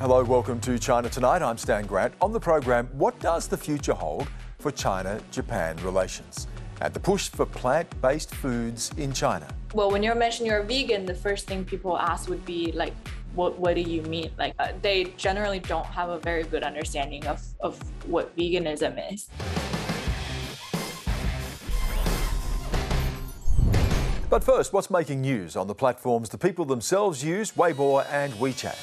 Hello, welcome to China Tonight. I'm Stan Grant. On the program, what does the future hold for China-Japan relations? And the push for plant-based foods in China. Well, when you mention you're a vegan, the first thing people ask would be like, what do you mean? Like, they generally don't have a very good understanding of what veganism is. But first, what's making news on the platforms the people themselves use, Weibo and WeChat?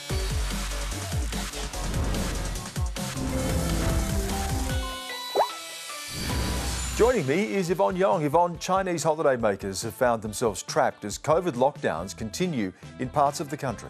Joining me is Yvonne Yong. Yvonne, Chinese holidaymakers have found themselves trapped as COVID lockdowns continue in parts of the country.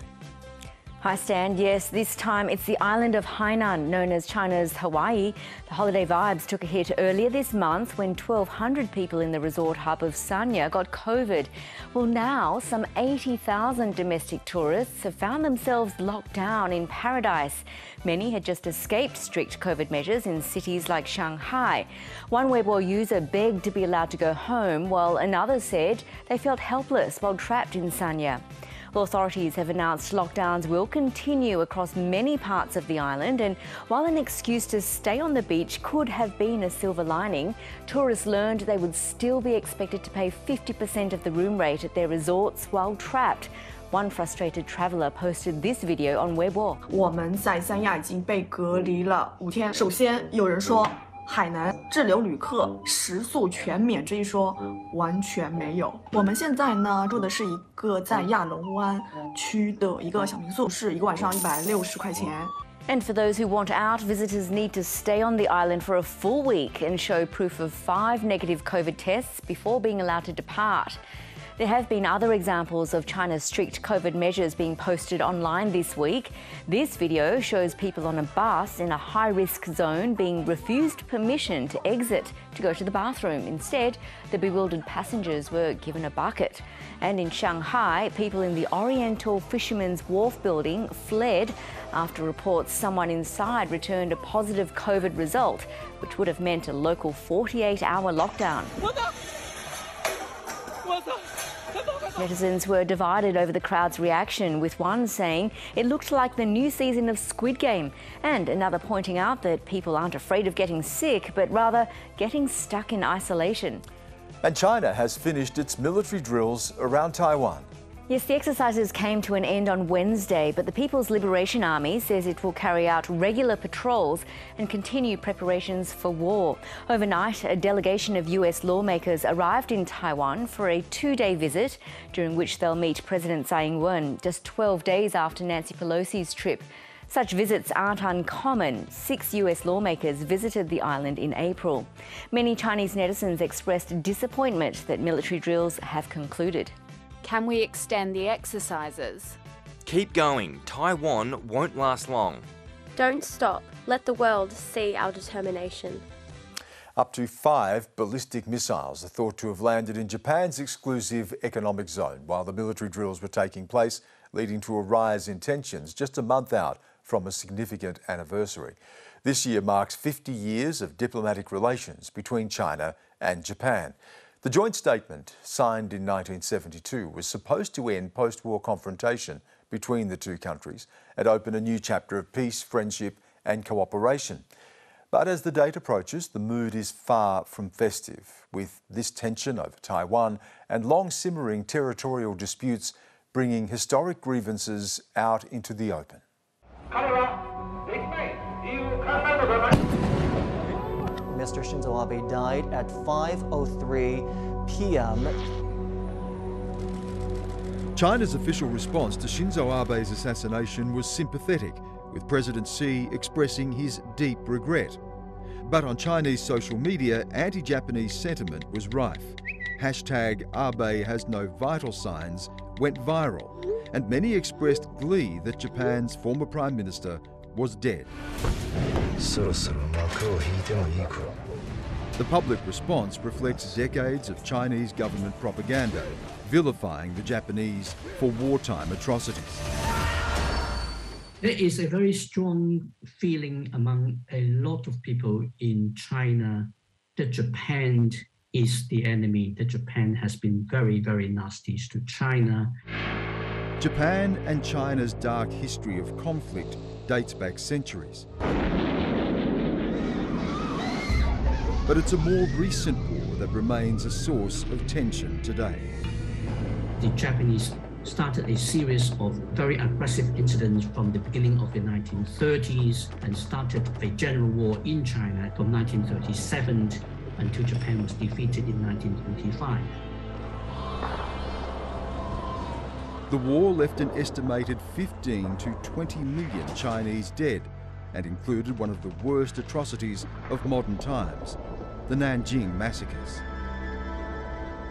Hi Stan, yes, this time it's the island of Hainan, known as China's Hawaii. The holiday vibes took a hit earlier this month when 1,200 people in the resort hub of Sanya got COVID. Well, now some 80,000 domestic tourists have found themselves locked down in paradise. Many had just escaped strict COVID measures in cities like Shanghai. One Weibo user begged to be allowed to go home, while another said they felt helpless while trapped in Sanya. Authorities have announced lockdowns will continue across many parts of the island, and while an excuse to stay on the beach could have been a silver lining, tourists learned they would still be expected to pay 50% of the room rate at their resorts while trapped. One frustrated traveller posted this video on Weibo. 我们在三亚已经被隔离了5天。首先有人说海南滞留旅客食宿全免这一说完全没有。我们现在呢住的是一个在亚龙湾区的一个小民宿，是一个晚上160块钱。 And for those who want out, visitors need to stay on the island for a full week and show proof of 5 negative COVID tests before being allowed to depart. There have been other examples of China's strict COVID measures being posted online this week. This video shows people on a bus in a high-risk zone being refused permission to exit to go to the bathroom. Instead, the bewildered passengers were given a bucket. And in Shanghai, people in the Oriental Fisherman's Wharf building fled after reports someone inside returned a positive COVID result, which would have meant a local 48-hour lockdown. Netizens were divided over the crowd's reaction, with one saying it looked like the new season of Squid Game, and another pointing out that people aren't afraid of getting sick, but rather getting stuck in isolation. And China has finished its military drills around Taiwan. Yes, the exercises came to an end on Wednesday, but the People's Liberation Army says it will carry out regular patrols and continue preparations for war. Overnight, a delegation of US lawmakers arrived in Taiwan for a 2-day visit, during which they'll meet President Tsai Ing-wen, just 12 days after Nancy Pelosi's trip. Such visits aren't uncommon. 6 US lawmakers visited the island in April. Many Chinese netizens expressed disappointment that military drills have concluded. Can we extend the exercises? Keep going. Taiwan won't last long. Don't stop. Let the world see our determination. Up to 5 ballistic missiles are thought to have landed in Japan's exclusive economic zone while the military drills were taking place, leading to a rise in tensions just a month out from a significant anniversary. This year marks 50 years of diplomatic relations between China and Japan. The joint statement, signed in 1972, was supposed to end post-war confrontation between the two countries and open a new chapter of peace, friendship and cooperation. But as the date approaches, the mood is far from festive, with this tension over Taiwan and long-simmering territorial disputes bringing historic grievances out into the open. Mr. Shinzo Abe died at 5:03 p.m. China's official response to Shinzo Abe's assassination was sympathetic, with President Xi expressing his deep regret. But on Chinese social media, anti-Japanese sentiment was rife. Hashtag Abe has no vital signs went viral, and many expressed glee that Japan's former Prime Minister was dead. The public response reflects decades of Chinese government propaganda, vilifying the Japanese for wartime atrocities. There is a very strong feeling among a lot of people in China that Japan is the enemy, that Japan has been very, very nasty to China. Japan and China's dark history of conflict dates back centuries. But it's a more recent war that remains a source of tension today. The Japanese started a series of very aggressive incidents from the beginning of the 1930s and started a general war in China from 1937 until Japan was defeated in 1945. The war left an estimated 15 to 20 million Chinese dead and included one of the worst atrocities of modern times, the Nanjing Massacres.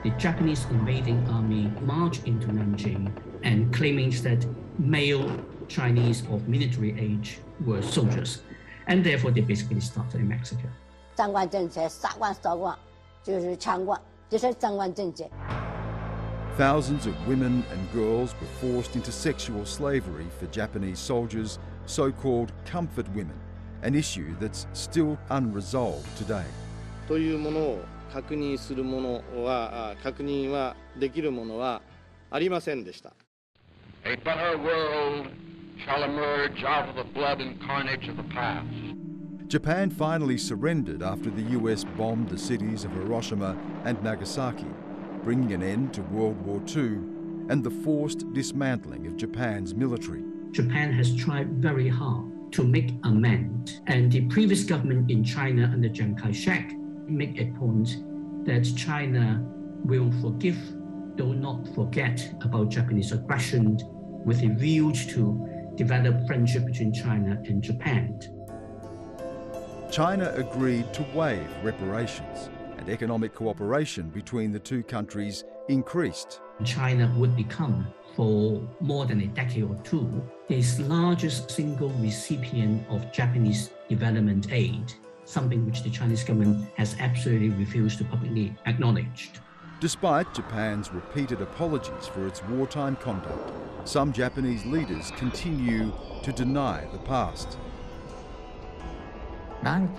The Japanese invading army marched into Nanjing and claiming that male Chinese of military age were soldiers, and therefore they basically started a massacre. Thousands of women and girls were forced into sexual slavery for Japanese soldiers, so-called comfort women, an issue that's still unresolved today. A better world shall emerge out of the blood and carnage of the past. Japan finally surrendered after the US bombed the cities of Hiroshima and Nagasaki, bringing an end to World War II and the forced dismantling of Japan's military. Japan has tried very hard to make amends, and the previous government in China under Chiang Kai-shek made a point that China will forgive, though not forget, about Japanese aggression, with a view to develop friendship between China and Japan. China agreed to waive reparations, and economic cooperation between the two countries increased. China would become, for more than a decade or two, the largest single recipient of Japanese development aid, something which the Chinese government has absolutely refused to publicly acknowledge. Despite Japan's repeated apologies for its wartime conduct, some Japanese leaders continue to deny the past. Visits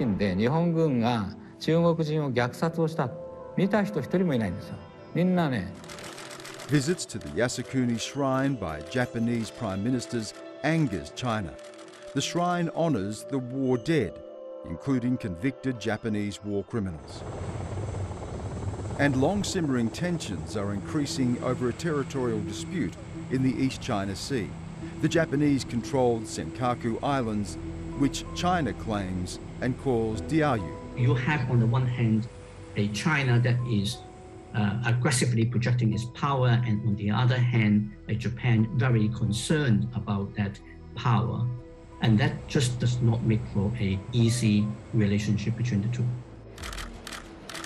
to the Yasukuni Shrine by Japanese prime ministers angers China. The shrine honours the war dead, including convicted Japanese war criminals. And long-simmering tensions are increasing over a territorial dispute in the East China Sea, the Japanese-controlled Senkaku Islands, which China claims and calls Diaoyu. You have, on the one hand, a China that is aggressively projecting its power, and on the other hand, a Japan very concerned about that power. And that just does not make for an easy relationship between the two.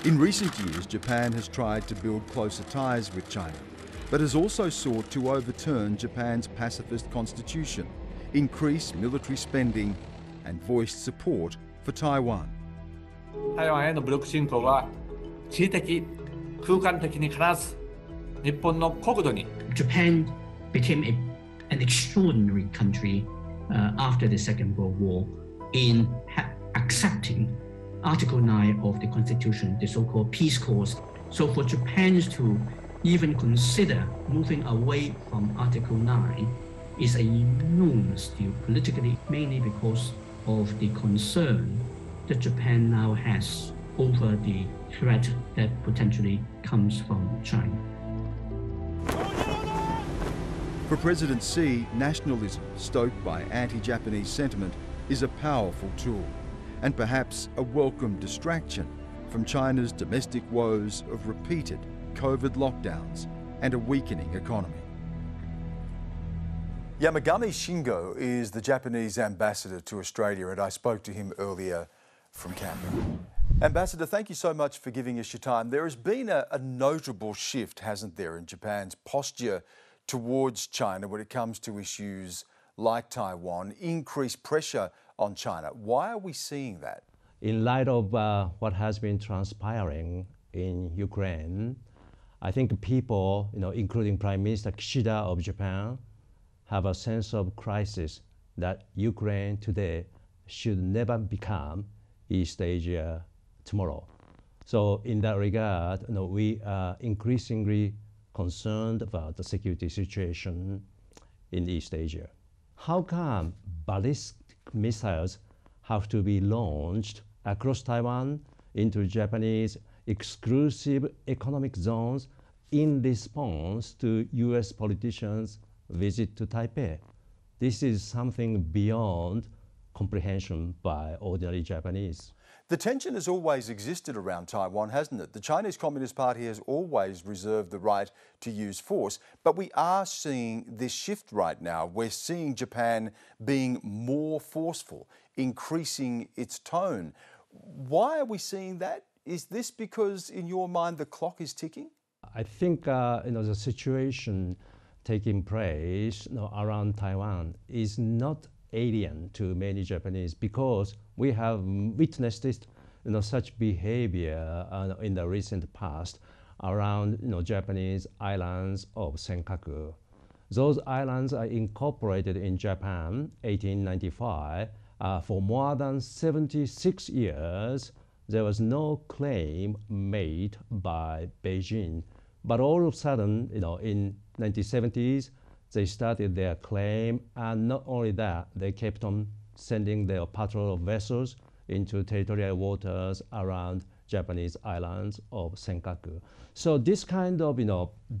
In recent years, Japan has tried to build closer ties with China, but has also sought to overturn Japan's pacifist constitution, increase military spending, and voiced support for Taiwan. Japan became an extraordinary country after the Second World War in accepting Article 9 of the Constitution, the so-called peace clause. So for Japan to even consider moving away from Article 9 is an enormous deal politically, mainly because of the concern that Japan now has over the threat that potentially comes from China. For President Xi, nationalism, stoked by anti-Japanese sentiment, is a powerful tool, and perhaps a welcome distraction from China's domestic woes of repeated COVID lockdowns and a weakening economy. Yamagami Shingo is the Japanese ambassador to Australia, and I spoke to him earlier from Canberra. Ambassador, thank you so much for giving us your time. There has been a notable shift, hasn't there, in Japan's posture towards China when it comes to issues like Taiwan, increased pressure on China. Why are we seeing that? In light of what has been transpiring in Ukraine, I think people, including Prime Minister Kishida of Japan, have a sense of crisis that Ukraine today should never become East Asia tomorrow. So in that regard, we are increasingly concerned about the security situation in East Asia. How come ballistic missiles have to be launched across Taiwan into Japanese exclusive economic zones in response to US politicians' visit to Taipei. This is something beyond comprehension by ordinary Japanese. The tension has always existed around Taiwan, hasn't it? The Chinese Communist Party has always reserved the right to use force, but we are seeing this shift right now. We're seeing Japan being more forceful, increasing its tone. Why are we seeing that? Is this because, in your mind, the clock is ticking? I think the situation taking place around Taiwan is not alien to many Japanese, because we have witnessed this, such behavior in the recent past around Japanese islands of Senkaku. Those islands are incorporated in Japan 1895. For more than 76 years, there was no claim made by Beijing. But all of a sudden, in 1970s, they started their claim, and not only that, they kept on sending their patrol vessels into territorial waters around Japanese islands of Senkaku. So this kind of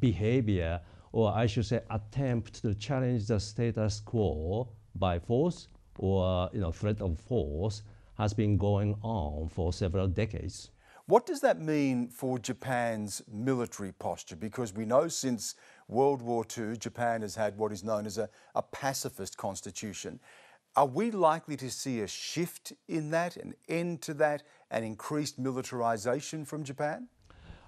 behavior, or I should say attempt to challenge the status quo by force or threat of force, has been going on for several decades. What does that mean for Japan's military posture? Because we know since World War II, Japan has had what is known as a pacifist constitution. Are we likely to see a shift in that, an end to that, and increased militarization from Japan?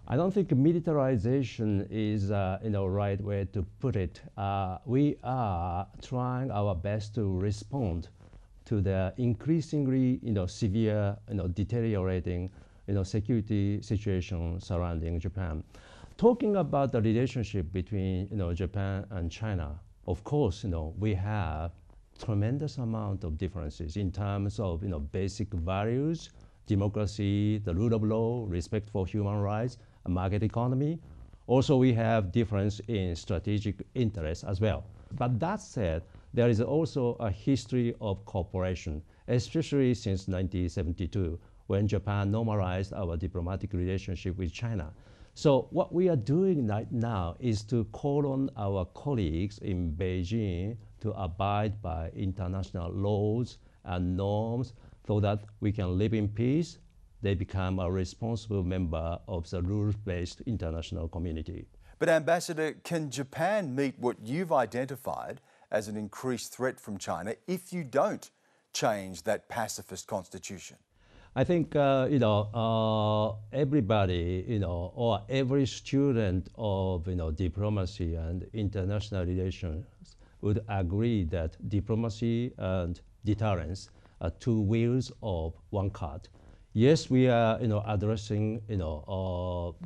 I don't think militarization is right way to put it. We are trying our best to respond to the increasingly severe, deteriorating security situation surrounding Japan. Talking about the relationship between Japan and China, of course, we have tremendous amount of differences in terms of basic values, democracy, the rule of law, respect for human rights, a market economy. Also, we have difference in strategic interests as well. But that said, there is also a history of cooperation, especially since 1972, when Japan normalized our diplomatic relationship with China. So what we are doing right now is to call on our colleagues in Beijing to abide by international laws and norms so that we can live in peace. They become a responsible member of the rules-based international community. But Ambassador, can Japan meet what you've identified as an increased threat from China if you don't change that pacifist constitution? I think everybody, or every student of diplomacy and international relations would agree that diplomacy and deterrence are two wheels of one cart. Yes, we are addressing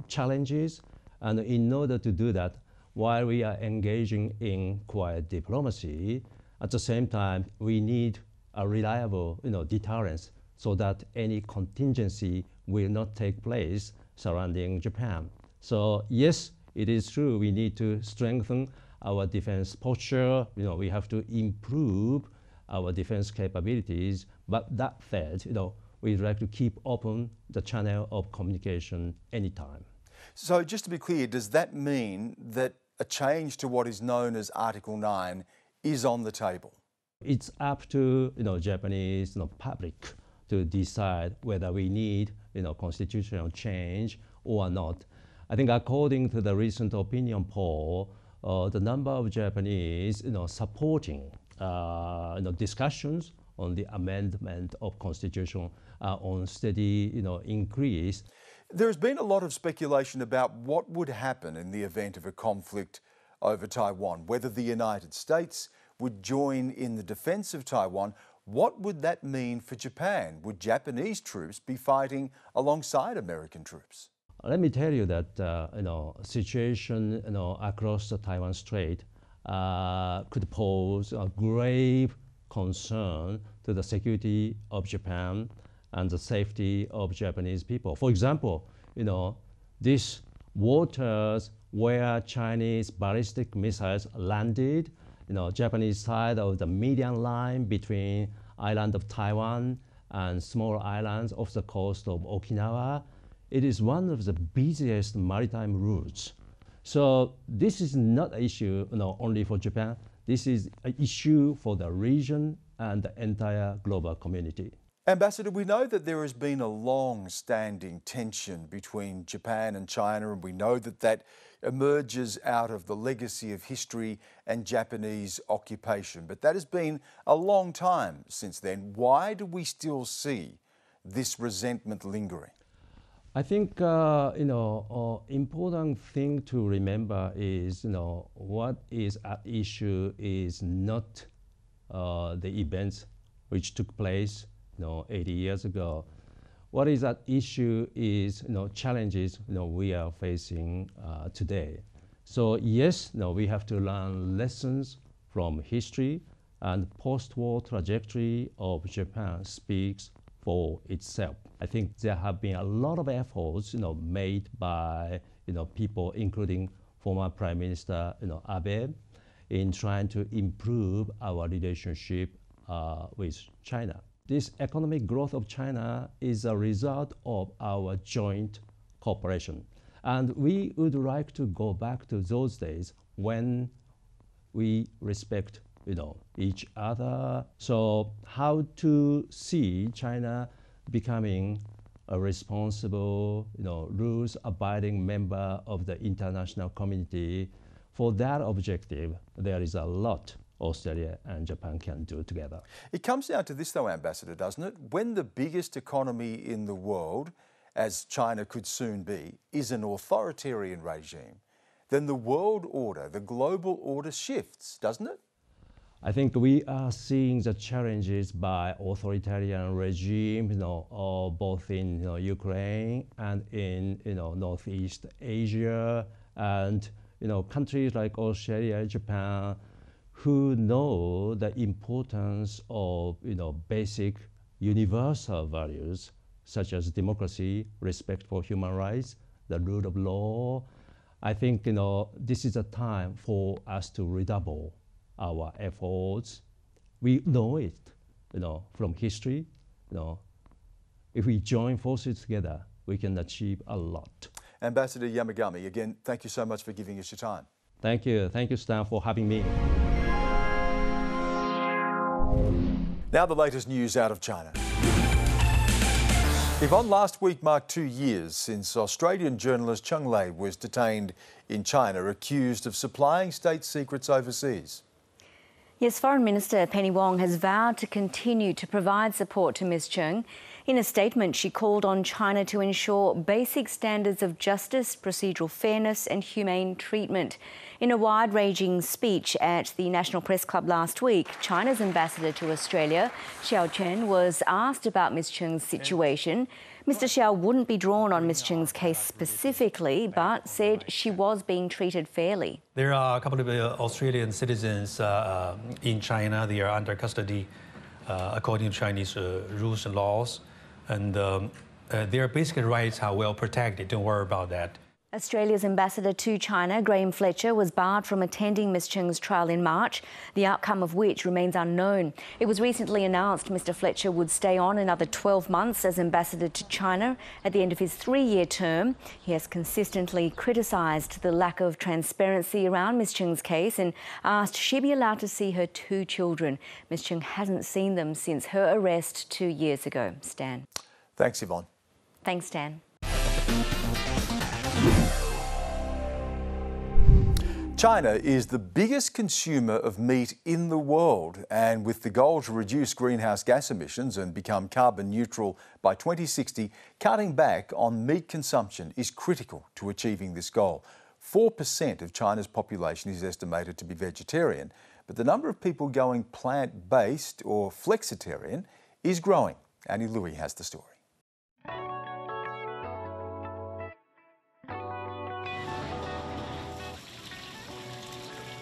challenges, and in order to do that, while we are engaging in quiet diplomacy, at the same time we need a reliable deterrence, so that any contingency will not take place surrounding Japan. So yes, it is true, we need to strengthen our defense posture, we have to improve our defense capabilities, but that said, we'd like to keep open the channel of communication anytime. So just to be clear, does that mean that a change to what is known as Article 9 is on the table? It's up to Japanese public to decide whether we need constitutional change or not. I think according to the recent opinion poll, the number of Japanese supporting discussions on the amendment of constitution are on steady increase. There's been a lot of speculation about what would happen in the event of a conflict over Taiwan, whether the United States would join in the defense of Taiwan. What would that mean for Japan? Would Japanese troops be fighting alongside American troops? Let me tell you that situation across the Taiwan Strait could pose a grave concern to the security of Japan and the safety of Japanese people. For example, these waters where Chinese ballistic missiles landed, Japanese side of the median line between island of Taiwan and small islands off the coast of Okinawa. It is one of the busiest maritime routes. So this is not an issue only for Japan. This is an issue for the region and the entire global community. Ambassador, we know that there has been a long-standing tension between Japan and China, and we know that that emerges out of the legacy of history and Japanese occupation. But that has been a long time since then. Why do we still see this resentment lingering? I think important thing to remember is what is at issue is not the events which took place 80 years ago. What is at issue is challenges we are facing today. So yes, we have to learn lessons from history, and post-war trajectory of Japan speaks for itself. I think there have been a lot of efforts made by people, including former Prime Minister Abe, in trying to improve our relationship with China. This economic growth of China is a result of our joint cooperation. And we would like to go back to those days when we respect each other. So how to see China becoming a responsible, rules-abiding member of the international community? For that objective, there is a lot Australia and Japan can do together. It comes down to this though, Ambassador, doesn't it? When the biggest economy in the world, as China could soon be, is an authoritarian regime, then the world order, the global order shifts, doesn't it? I think we are seeing the challenges by authoritarian regime, both in Ukraine and in Northeast Asia, and countries like Australia, Japan, who know the importance of basic universal values such as democracy, respect for human rights, the rule of law. I think this is a time for us to redouble our efforts. We know it from history. If we join forces together, we can achieve a lot. Ambassador Yamagami, again, thank you so much for giving us your time. Thank you. Thank you, Stan, for having me. Now the latest news out of China. Yvonne, last week marked 2 years since Australian journalist Cheng Lei was detained in China, accused of supplying state secrets overseas. Yes, Foreign Minister Penny Wong has vowed to continue to provide support to Ms. Cheng. In a statement, she called on China to ensure basic standards of justice, procedural fairness and humane treatment. In a wide-ranging speech at the National Press Club last week, China's ambassador to Australia, Xiao Qian, was asked about Ms. Cheng's situation. Mr. Xiao wouldn't be drawn on Ms. Cheng's case specifically, but said she was being treated fairly. There are a couple of Australian citizens in China. They are under custody according to Chinese rules and laws. And their basic rights are well protected. Don't worry about that. Australia's ambassador to China, Graeme Fletcher, was barred from attending Ms. Cheng's trial in March, the outcome of which remains unknown. It was recently announced Mr. Fletcher would stay on another 12 months as ambassador to China at the end of his 3-year term. He has consistently criticised the lack of transparency around Ms. Cheng's case and asked she be allowed to see her 2 children. Ms. Cheng hasn't seen them since her arrest 2 years ago. Stan. Thanks, Yvonne. Thanks, Stan. China is the biggest consumer of meat in the world, and with the goal to reduce greenhouse gas emissions and become carbon neutral by 2060, cutting back on meat consumption is critical to achieving this goal. 4% of China's population is estimated to be vegetarian, but the number of people going plant-based or flexitarian is growing. Annie Louie has the story.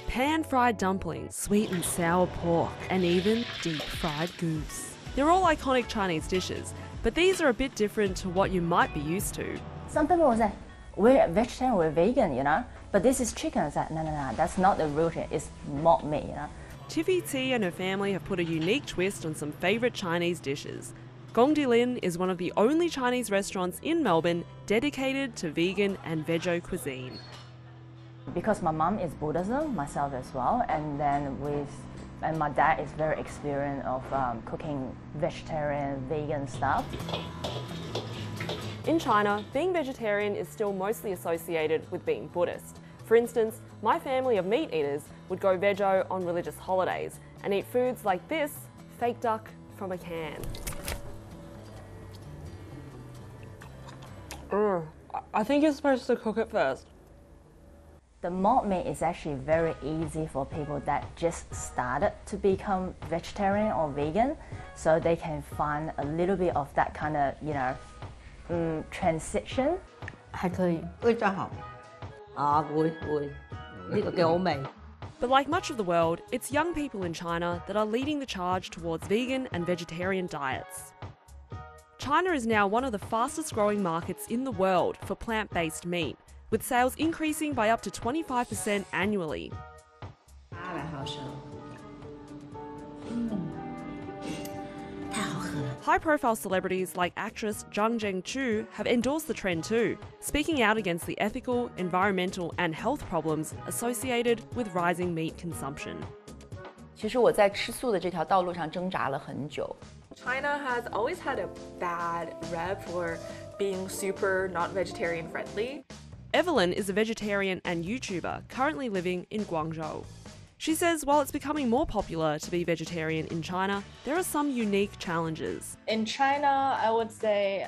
Pan-fried dumplings, sweet and sour pork, and even deep-fried goose. They're all iconic Chinese dishes, but these are a bit different to what you might be used to. Some people will say, we're vegetarian, we're vegan, but this is chicken. I said, no, that's not the real thing, it's mock meat. Tiffy T and her family have put a unique twist on some favourite Chinese dishes. Gongdi Lin is one of the only Chinese restaurants in Melbourne dedicated to vegan and veggie cuisine. Because my mum is Buddhism, myself as well, and my dad is very experienced of cooking vegetarian, vegan stuff. In China, being vegetarian is still mostly associated with being Buddhist. For instance, my family of meat eaters would go veggie on religious holidays and eat foods like this fake duck from a can. I think you're supposed to cook it first. The mock meat is actually very easy for people that just started to become vegetarian or vegan, so they can find a little bit of that kind of, you know, transition. 還可以，味道好。啊，會，呢個幾好味。But like much of the world, it's young people in China that are leading the charge towards vegan and vegetarian diets. China is now one of the fastest growing markets in the world for plant-based meat, with sales increasing by up to 25% annually. High-profile celebrities like actress Zhang Zhengqiu have endorsed the trend too, speaking out against the ethical, environmental and health problems associated with rising meat consumption. China has always had a bad rep for being super not vegetarian friendly. Evelyn is a vegetarian and YouTuber currently living in Guangzhou. She says while it's becoming more popular to be vegetarian in China, there are some unique challenges. In China, I would say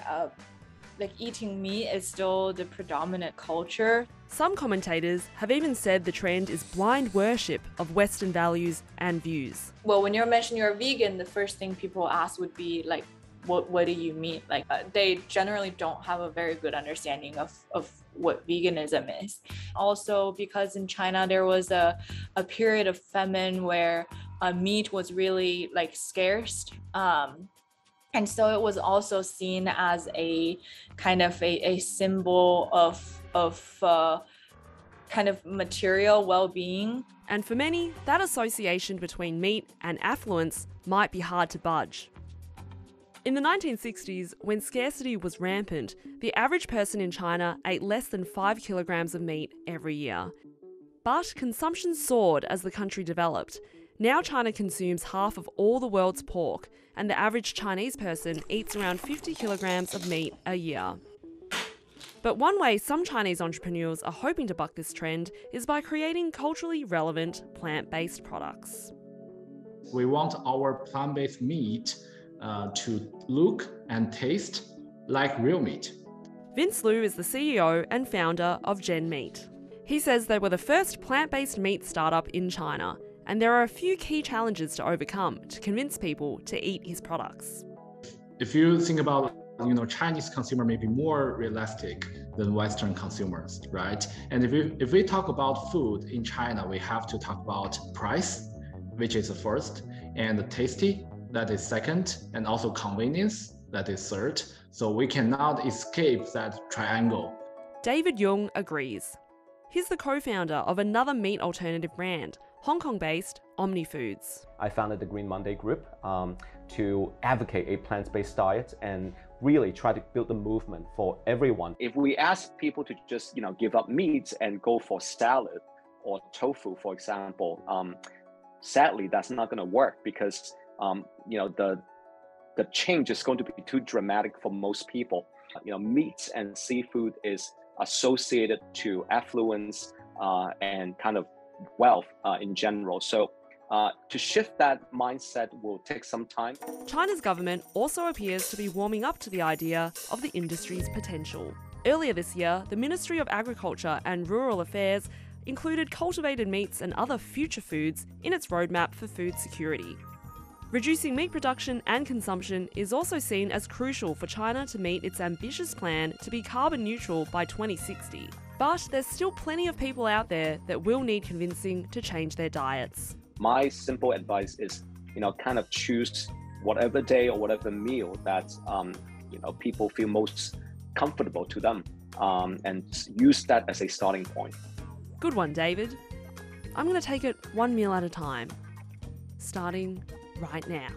like eating meat is still the predominant culture. Some commentators have even said the trend is blind worship of Western values and views. Well, when you're mentioning you're a vegan, the first thing people ask would be like, what do you mean? Like, they generally don't have a very good understanding of what veganism is. Also, because in China, there was a period of famine where meat was really like scarce. And so it was also seen as a kind of a symbol of kind of material well-being. And for many, that association between meat and affluence might be hard to budge. In the 1960s, when scarcity was rampant, the average person in China ate less than 5 kilograms of meat every year. But consumption soared as the country developed. Now China consumes half of all the world's pork, and the average Chinese person eats around 50 kilograms of meat a year. But one way some Chinese entrepreneurs are hoping to buck this trend is by creating culturally relevant plant-based products. We want our plant-based meat to look and taste like real meat. Vince Liu is the CEO and founder of Gen Meat. He says they were the first plant-based meat startup in China, and there are a few key challenges to overcome to convince people to eat his products. If you think about, you know, Chinese consumer may be more realistic than Western consumers, right? And if we talk about food in China, we have to talk about price, which is the first, and the tasty, that is second, and also convenience, that is third. So we cannot escape that triangle. David Young agrees. He's the co-founder of another meat alternative brand, Hong Kong-based OmniFoods. I founded the Green Monday Group to advocate a plant-based diet and really try to build the movement for everyone. If we ask people to just, you know, give up meats and go for salad or tofu, for example, sadly, that's not going to work because you know, the change is going to be too dramatic for most people. You know, meats and seafood is associated to affluence and kind of wealth in general. So to shift that mindset will take some time. China's government also appears to be warming up to the idea of the industry's potential. Earlier this year, the Ministry of Agriculture and Rural Affairs included cultivated meats and other future foods in its roadmap for food security. Reducing meat production and consumption is also seen as crucial for China to meet its ambitious plan to be carbon neutral by 2060. But there's still plenty of people out there that will need convincing to change their diets. My simple advice is, you know, kind of choose whatever day or whatever meal that, you know, people feel most comfortable to them and use that as a starting point. Good one, David. I'm going to take it one meal at a time. starting right now.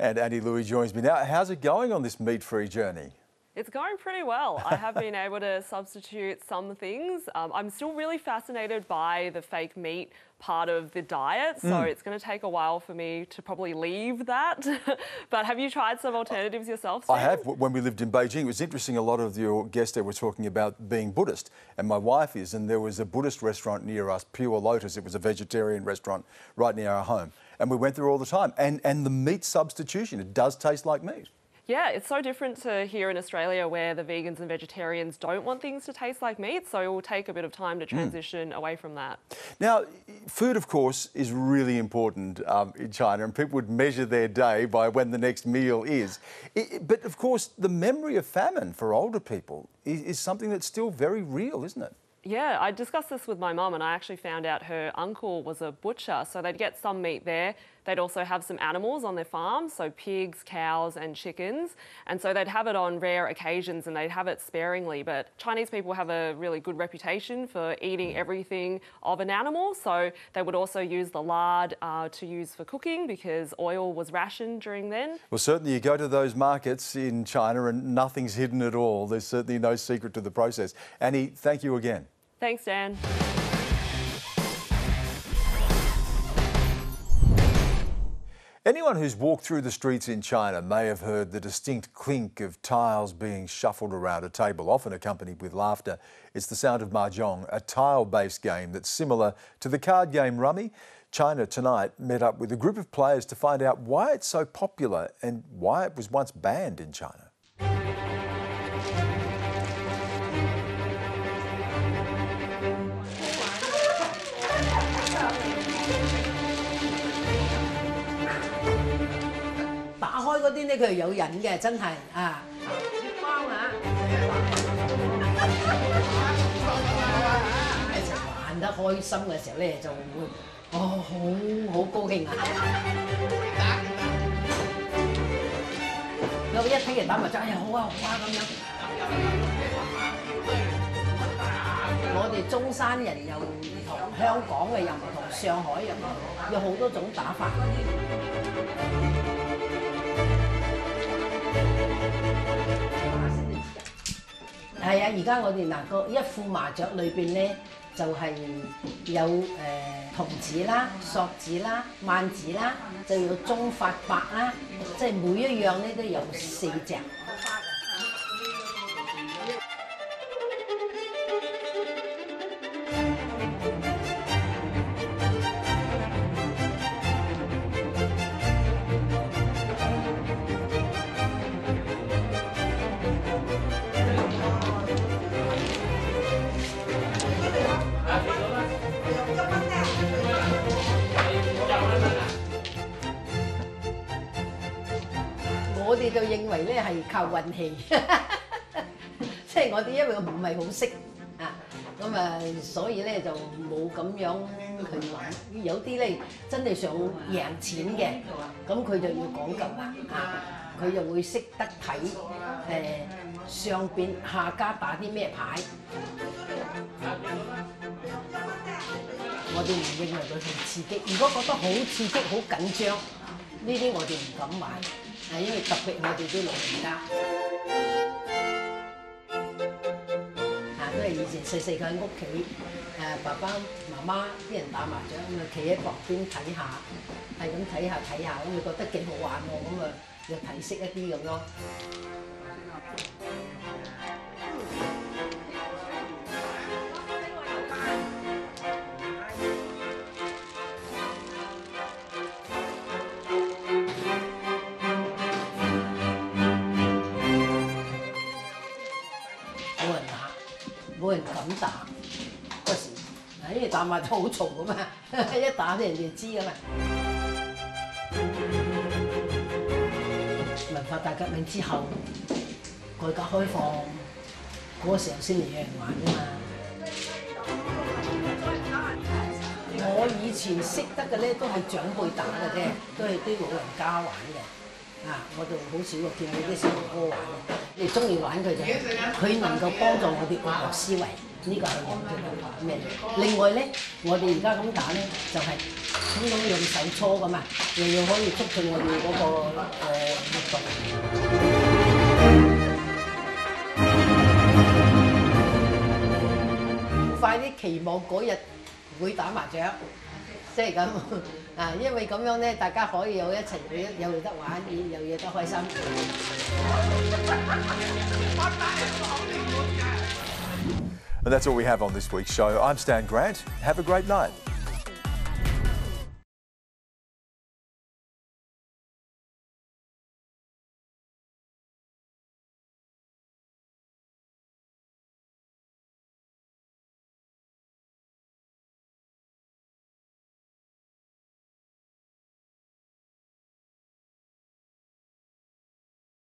And Annie Louie joins me now. How's it going on this meat-free journey? It's going pretty well. I have been able to substitute some things. I'm still really fascinated by the fake meat part of the diet, so it's going to take a while for me to probably leave that. But have you tried some alternatives yourself, Stan? I have. When we lived in Beijing, it was interesting. A lot of your guests there were talking about being Buddhist, and my wife is, and there was a Buddhist restaurant near us, Pure Lotus. It was a vegetarian restaurant right near our home, and we went there all the time. And the meat substitution, it does taste like meat. Yeah, it's so different to here in Australia where the vegans and vegetarians don't want things to taste like meat, so it will take a bit of time to transition away from that. Now, food, of course, is really important in China, and people would measure their day by when the next meal is. But, of course, the memory of famine for older people is something that's still very real, isn't it? Yeah, I discussed this with my mum and I actually found out her uncle was a butcher, so they'd get some meat there. They'd also have some animals on their farm, so pigs, cows and chickens. And so they'd have it on rare occasions and they'd have it sparingly. But Chinese people have a really good reputation for eating everything of an animal. So they would also use the lard to use for cooking because oil was rationed during then. Well, certainly you go to those markets in China and nothing's hidden at all. There's certainly no secret to the process. Annie, thank you again. Thanks, Dan. Anyone who's walked through the streets in China may have heard the distinct clink of tiles being shuffled around a table, often accompanied with laughter. It's the sound of mahjong, a tile-based game that's similar to the card game rummy. China Tonight met up with a group of players to find out why it's so popular and why it was once banned in China.係啊！而家我哋嗱個一副麻雀裏邊咧，就係有筒子啦、索子啦、萬子啦，就有中發白啦，即係每一樣咧都有4隻。靠運氣，即係我哋因為我唔係好識啊，咁啊，所以咧就冇咁樣去玩。有啲咧真係想贏錢嘅，咁佢就要講究啦啊，佢就會識得睇上邊下家打啲咩牌。我哋唔認為佢好刺激，如果覺得好刺激、好緊張，呢啲我哋唔敢玩。 係因為特別我哋啲老人家，都係以前細細個喺屋企，爸爸媽媽啲人打麻將咁啊，企喺旁邊睇下，係咁睇下，咁你覺得幾好玩喎，咁啊又睇識一啲咁咯。打嗰時，因為打麻雀好嘈噶嘛，一打啲人哋知噶嘛。文化大革命之後，改革開放嗰時候先嚟有人玩噶嘛。我以前識得嘅咧都係長輩打嘅啫，都係啲老人家玩嘅。啊，我就好少見到啲細路哥玩嘅。你中意玩佢就，佢能夠幫助我哋活絡思維。 呢個係我哋嘅咩？另外咧，我哋而家咁打咧，就係咁樣用手搓咁啊，樣樣可以促進我哋嗰個活動。快啲期望嗰日會打麻雀，即係咁啊！因為咁樣咧，大家可以有一齊有嘢得玩，有嘢得開心。And that's all we have on this week's show. I'm Stan Grant. Have a great night.